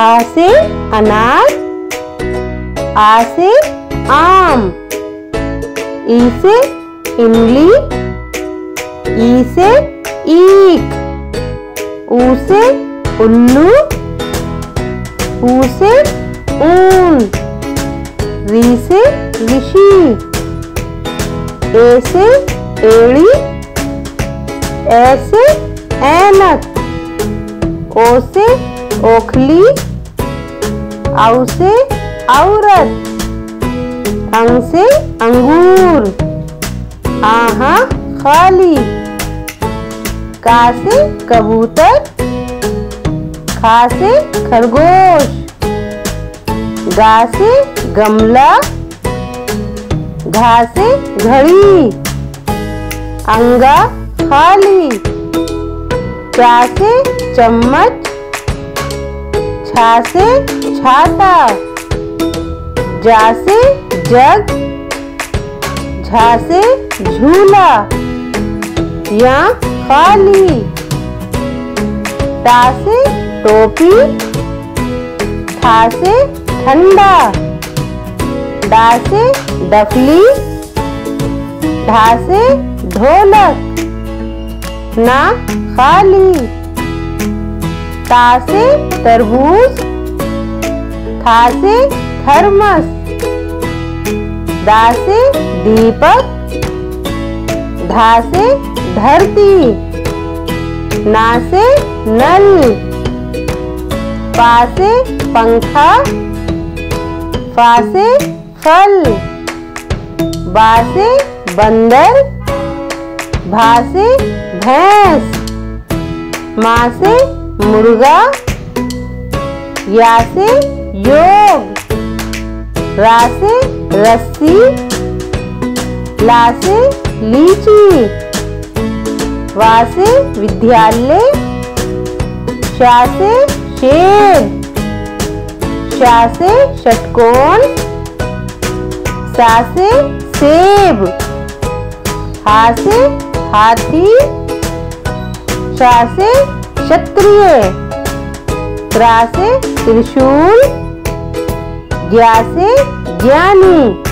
आ से अनाज, आ से आम, ई से इमली, ई से ईख, ऊ से उल्लू, ऊ से ऊन, री से ऋषि, ए से एड़ी, ए से ऐनक, ओ से ओखली, औ से औरत, अंग से अंगूर, आहा खाली, का से कबूतर, खा से खरगोश, गा से गमला, घा से घड़ी, अंगा खाली, चा से चम्मच, छा से छाता, जा से जग, झा से झूला, या खाली, टा से टोपी, ठा से ठंडा, डा से डफली, ढा से ढोलक, ना खाली, ता से तरबूज, था से थर्मस, दा से दीपक, धा से धरती, ना से नल, पा से पंखा, फा से फल, बा से बंदर, भा से भैंस, मा से मुर्गा, या से योग, रा से रस्सी, ला से लीची, वा से विद्यालय, शा से शेर, शा से षटकोण, सा से सेब, हा से हाथी, शा से क्षत्रिय, त्रा से त्रिशूल, ज्ञा से ज्ञानी।